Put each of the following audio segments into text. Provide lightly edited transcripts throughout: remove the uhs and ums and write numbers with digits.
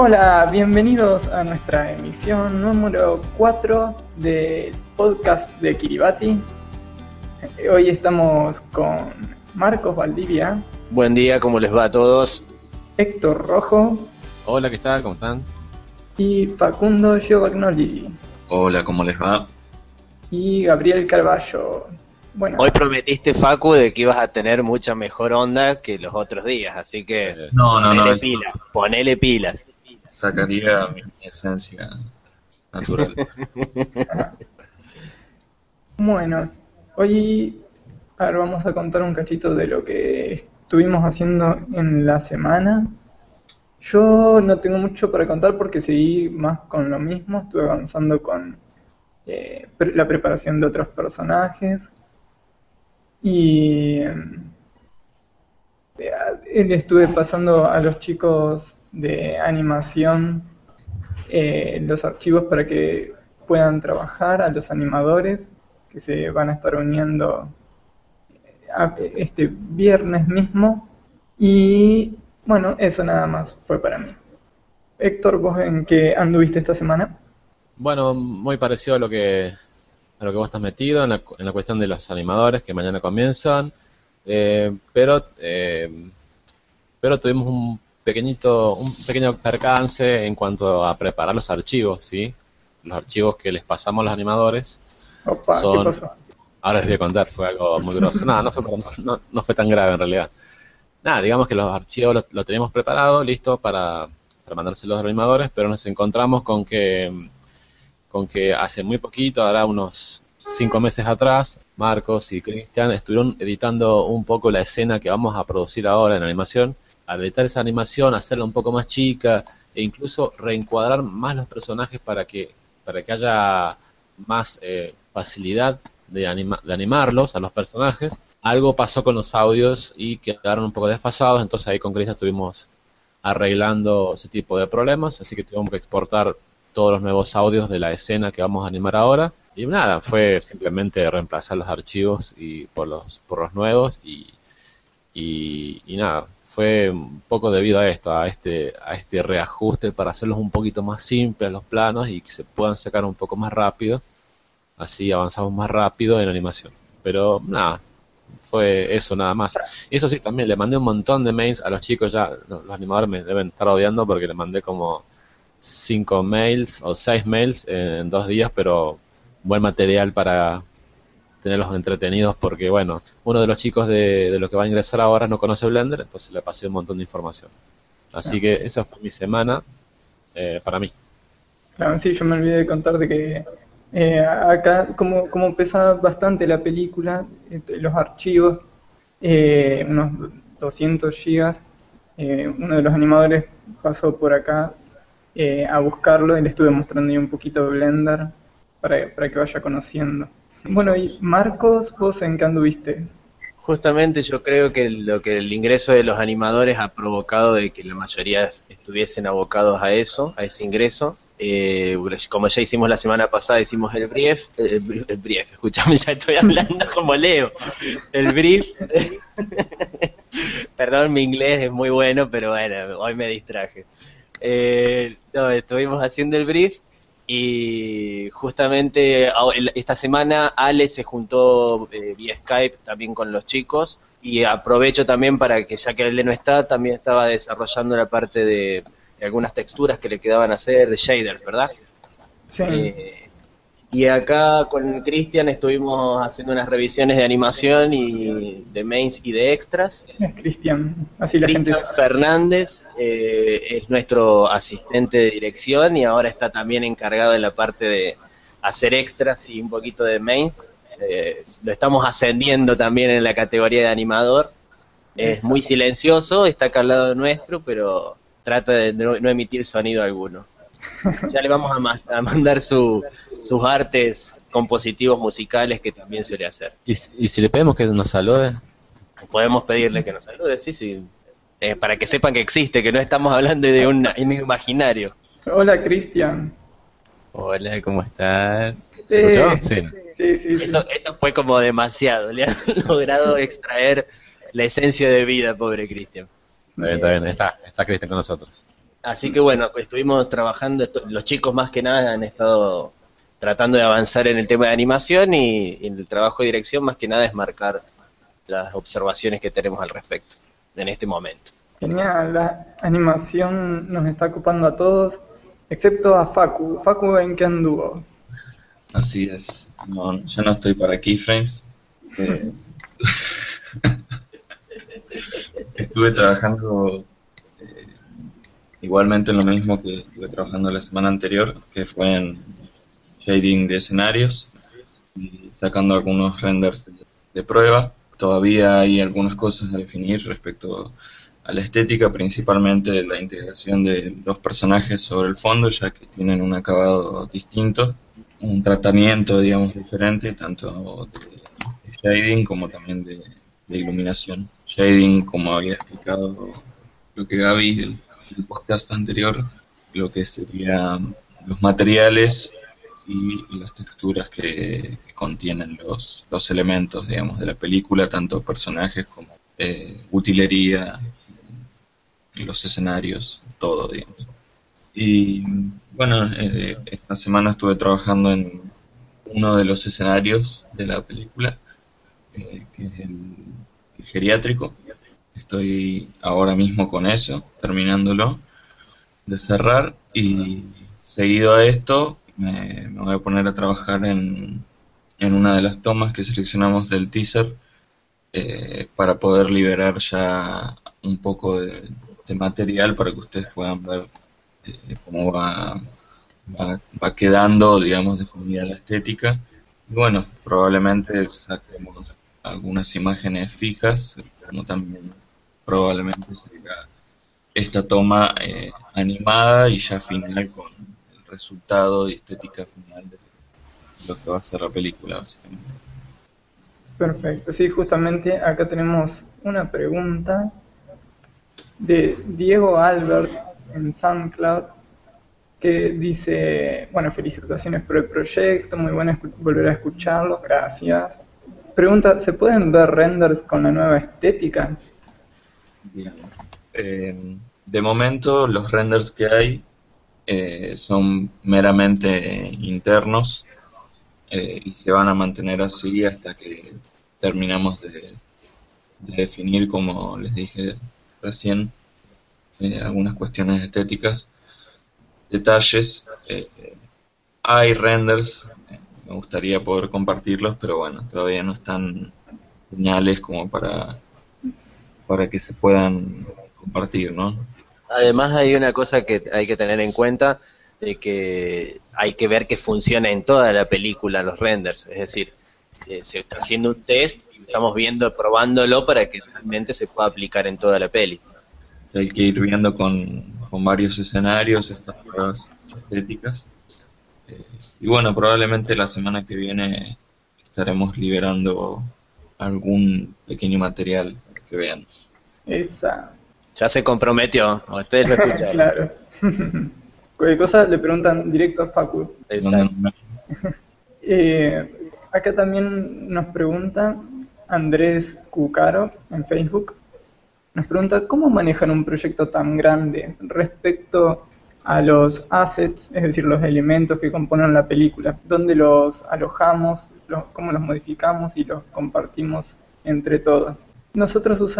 Hola, bienvenidos a nuestra emisión número 4 del podcast de Kiribati. Hoy estamos con Marcos Valdivia. Buen día, ¿cómo les va a todos? Héctor Rojo. Hola, ¿qué tal? ¿Cómo están? Y Facundo Giovagnoli. Hola, ¿cómo les va? Y Gabriel Carballo. Bueno. Hoy prometiste, Facu, de que ibas a tener mucha mejor onda que los otros días, así que ponele pilas. Sacaría mi esencia natural. Bueno, hoy vamos a contar un cachito de lo que estuvimos haciendo en la semana. Yo no tengo mucho para contar porque seguí más con lo mismo, estuve avanzando con la preparación de otros personajes. Y le estuve pasando a los chicos de animación los archivos para que puedan trabajar, a los animadores que se van a estar uniendo este viernes mismo. Y bueno, eso nada más fue para mí. Héctor, ¿vos en qué anduviste esta semana? Bueno, muy parecido a lo que vos estás metido, en la cuestión de los animadores que mañana comienzan, pero tuvimos un pequeño percance en cuanto a preparar los archivos, ¿sí? Los archivos que les pasamos a los animadores. Opa, son... ¿Qué pasó? Ahora les voy a contar, fue algo muy grosso. No fue tan grave en realidad. Nada, digamos que los archivos los teníamos preparados, listos para mandárselos a los animadores, pero nos encontramos con que... hace muy poquito, ahora unos 5 meses atrás, Marcos y Cristian estuvieron editando un poco la escena que vamos a producir ahora en animación. Al editar esa animación, hacerla un poco más chica e incluso reencuadrar más los personajes para que haya más facilidad de animarlos a los personajes. Algo pasó con los audios y quedaron un poco desfasados, entonces ahí con Cristian estuvimos arreglando ese tipo de problemas, así que tuvimos que exportar todos los nuevos audios de la escena que vamos a animar ahora. Y nada, fue simplemente reemplazar los archivos y por los nuevos y nada, fue un poco debido a esto, a este reajuste para hacerlos un poquito más simples los planos y que se puedan sacar un poco más rápido. Así avanzamos más rápido en animación. Pero nada, fue eso nada más. Y eso sí, también le mandé un montón de mails a los chicos, ya los animadores me deben estar odiando porque le mandé como 5 mails o 6 mails en 2 días, pero buen material para tenerlos entretenidos porque, bueno, uno de los chicos de lo que va a ingresar ahora no conoce Blender, entonces le pasé un montón de información. Así que esa fue mi semana para mí. Claro, sí, yo me olvidé de contar de que acá, como pesa bastante la película, los archivos, unos 200 gigas, uno de los animadores pasó por acá a buscarlo y le estuve mostrando un poquito de Blender para que vaya conociendo. Bueno, y Marcos, ¿vos en qué anduviste? Justamente yo creo que lo que el ingreso de los animadores ha provocado de que la mayoría estuviesen abocados a eso, a ese ingreso. Como ya hicimos la semana pasada, hicimos el brief. El brief, escúchame, ya estoy hablando como Leo. El brief. Perdón, mi inglés es muy bueno, pero bueno, hoy me distraje. Estuvimos haciendo el brief y justamente esta semana Ale se juntó vía Skype también con los chicos y aprovecho también para que ya que Ale no está, también estaba desarrollando la parte de algunas texturas que le quedaban hacer de shaders, ¿verdad? Sí. Y acá con Cristian estuvimos haciendo unas revisiones de animación y de mains y de extras. Cristian, así la gente. Cristian Fernández es nuestro asistente de dirección y ahora está también encargado de la parte de hacer extras y un poquito de mains. Lo estamos ascendiendo también en la categoría de animador. Es muy silencioso, está acá al lado nuestro, pero trata de no emitir sonido alguno. Ya le vamos a mandar sus artes compositivos musicales que también suele hacer. ¿Y si le pedimos que nos salude? Podemos pedirle que nos salude, sí. Para que sepan que existe, que no estamos hablando de un imaginario. Hola, Cristian. Hola, ¿cómo estás? ¿Se escuchó? Sí. Eso fue como demasiado. Le han logrado extraer la esencia de vida, pobre Cristian. Está bien, está Cristian con nosotros. Así que bueno, pues estuvimos trabajando, los chicos más que nada han estado tratando de avanzar en el tema de animación y el trabajo de dirección más que nada es marcar las observaciones que tenemos al respecto en este momento. Genial, la animación nos está ocupando a todos, excepto a Facu. Facu, ¿en qué anduvo? Así es, no, yo no estoy para keyframes. Estuve trabajando igualmente en lo mismo que estuve trabajando la semana anterior, que fue en shading de escenarios y sacando algunos renders de prueba. Todavía hay algunas cosas a definir respecto a la estética, principalmente la integración de los personajes sobre el fondo, ya que tienen un acabado distinto, un tratamiento, digamos, diferente, tanto de shading como también de iluminación. Shading, como había explicado lo que Gaby del podcast anterior, lo que serían los materiales y las texturas que contienen los elementos, digamos, de la película, tanto personajes como utilería, los escenarios, todo, digamos. Y bueno, esta semana estuve trabajando en uno de los escenarios de la película, que es el geriátrico. Estoy ahora mismo con eso, terminándolo de cerrar, y seguido a esto me voy a poner a trabajar en una de las tomas que seleccionamos del teaser, para poder liberar ya un poco de material para que ustedes puedan ver cómo va quedando, digamos, definida la estética. Y bueno, probablemente saquemos algunas imágenes fijas, como también probablemente salga esta toma animada y ya final con el resultado y estética final de lo que va a ser la película, básicamente. Perfecto, sí, justamente acá tenemos una pregunta de Diego Albert en SoundCloud, que dice, bueno, felicitaciones por el proyecto, muy bueno volver a escucharlo, gracias. Pregunta, ¿se pueden ver renders con la nueva estética? Bien. De momento los renders que hay son meramente internos y se van a mantener así hasta que terminamos de definir, como les dije recién, algunas cuestiones estéticas, detalles. Hay renders, me gustaría poder compartirlos, pero bueno, todavía no están geniales como para que se puedan compartir, ¿no? Además hay una cosa que hay que tener en cuenta, de que hay que ver que funciona en toda la película los renders, es decir, se está haciendo un test, estamos viendo, probándolo para que realmente se pueda aplicar en toda la peli. Hay que ir viendo con varios escenarios estas pruebas estéticas. Y bueno, probablemente la semana que viene estaremos liberando algún pequeño material que vean. Esa. Ya se comprometió, ustedes lo escucharon. Claro. Cualquier cosa le preguntan directo a Facu. Exacto. Acá también nos pregunta Andrés Cucaro en Facebook. Nos pregunta, ¿cómo manejan un proyecto tan grande respecto a los assets, es decir, los elementos que componen la película? ¿Dónde los alojamos, cómo los modificamos y los compartimos entre todos? Nosotros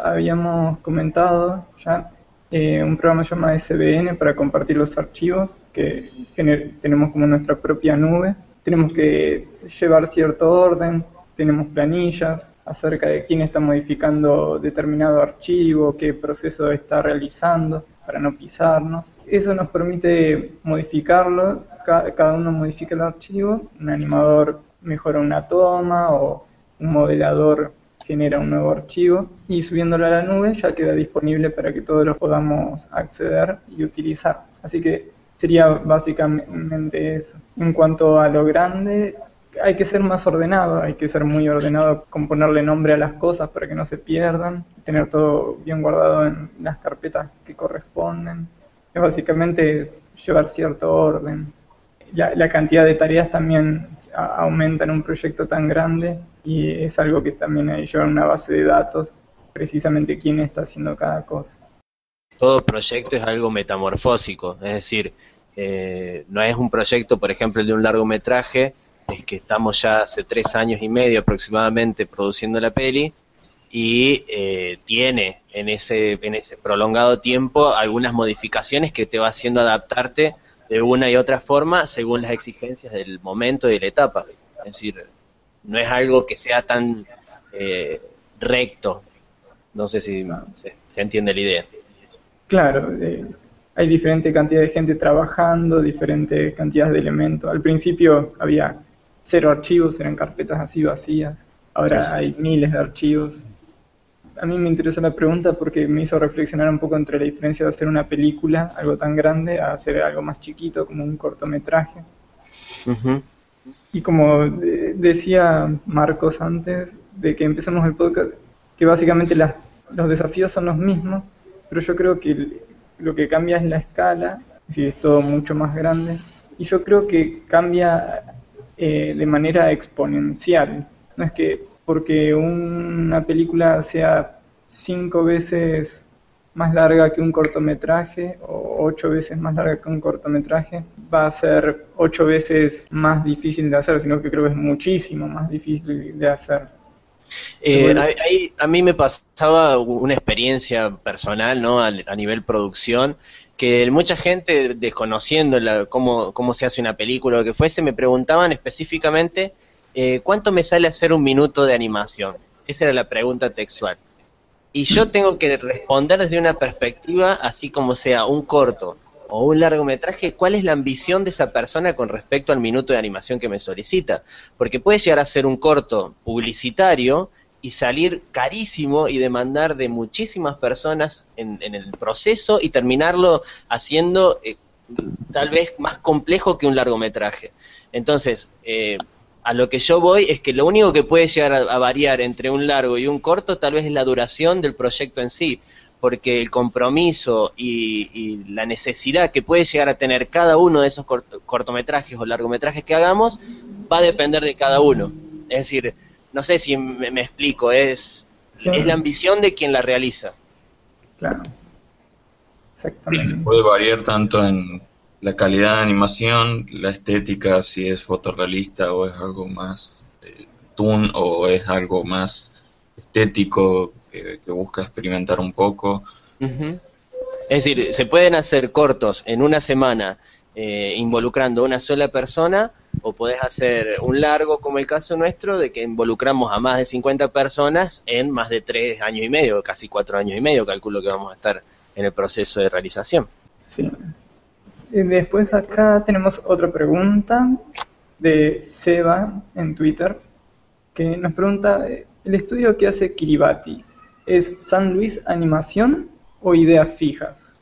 habíamos comentado ya, un programa llamado SVN para compartir los archivos, que tenemos como nuestra propia nube. Tenemos que llevar cierto orden, tenemos planillas acerca de quién está modificando determinado archivo, qué proceso está realizando, para no pisarnos. Eso nos permite modificarlo, cada uno modifica el archivo, un animador mejora una toma o un modelador genera un nuevo archivo y subiéndolo a la nube ya queda disponible para que todos los podamos acceder y utilizar. Así que sería básicamente eso. En cuanto a lo grande, hay que ser más ordenado, hay que ser muy ordenado con ponerle nombre a las cosas para que no se pierdan, tener todo bien guardado en las carpetas que corresponden. Es básicamente llevar cierto orden. La cantidad de tareas también aumenta en un proyecto tan grande y es algo que también hay que llevar una base de datos, precisamente quién está haciendo cada cosa. todo proyecto es algo metamorfósico, es decir, no es un proyecto, por ejemplo, el de un largometraje, es que estamos ya hace 3 años y medio aproximadamente produciendo la peli y tiene en ese prolongado tiempo algunas modificaciones que te va haciendo adaptarte de una y otra forma según las exigencias del momento y de la etapa. Es decir, no es algo que sea tan recto. No sé si se entiende la idea. Claro, hay diferente cantidad de gente trabajando, diferentes cantidades de elementos. Al principio había 0 archivos, eran carpetas así vacías. Ahora hay miles de archivos. A mí me interesó la pregunta porque me hizo reflexionar un poco entre la diferencia de hacer una película, algo tan grande, a hacer algo más chiquito, como un cortometraje. Uh-huh. Y como decía Marcos antes de que empezamos el podcast, que básicamente los desafíos son los mismos, pero yo creo que lo que cambia es la escala, si es todo mucho más grande, y yo creo que cambia de manera exponencial. No es que porque una película sea 5 veces más larga que un cortometraje o 8 veces más larga que un cortometraje, va a ser 8 veces más difícil de hacer, sino que creo que es muchísimo más difícil de hacer. A mí me pasaba una experiencia personal, ¿no? A nivel producción, que mucha gente, desconociendo cómo se hace una película o lo que fuese, me preguntaban específicamente ¿cuánto me sale hacer 1 minuto de animación? Esa era la pregunta textual. Y yo tengo que responder desde una perspectiva, así como sea un corto o un largometraje, cuál es la ambición de esa persona con respecto al minuto de animación que me solicita. Porque puede llegar a ser un corto publicitario y salir carísimo y demandar de muchísimas personas en el proceso y terminarlo haciendo tal vez más complejo que un largometraje. Entonces, a lo que yo voy es que lo único que puede llegar a variar entre un largo y un corto tal vez es la duración del proyecto en sí, porque el compromiso y la necesidad que puede llegar a tener cada uno de esos cortometrajes o largometrajes que hagamos va a depender de cada uno. Es decir, no sé si me explico, es la ambición de quien la realiza. Claro, exactamente. Puede variar tanto en la calidad de animación, la estética, si es fotorrealista o es algo más toon o es algo más estético que busca experimentar un poco. Uh-huh. Es decir, se pueden hacer cortos en una semana involucrando a una sola persona, o podés hacer un largo como el caso nuestro de que involucramos a más de 50 personas en más de 3 años y medio, casi 4 años y medio, calculo que vamos a estar en el proceso de realización. Sí. Después acá tenemos otra pregunta de Seba en Twitter, que nos pregunta, ¿el estudio que hace Kiribati es San Luis Animación o Ideas Fijas?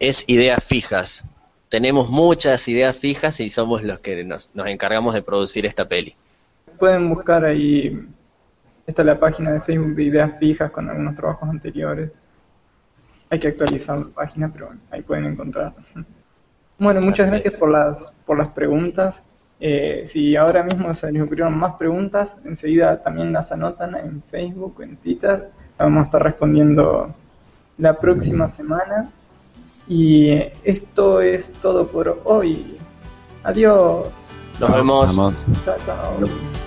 Es Ideas Fijas. Tenemos muchas ideas fijas y somos los que nos encargamos de producir esta peli. Pueden buscar ahí, está la página de Facebook de Ideas Fijas con algunos trabajos anteriores. Hay que actualizar la página, pero bueno, ahí pueden encontrar. Bueno, muchas gracias por las preguntas. Si ahora mismo se les ocurrieron más preguntas, enseguida también las anotan en Facebook, en Twitter. Vamos a estar respondiendo la próxima semana. Y esto es todo por hoy. Adiós. Nos vemos. Chao, chao.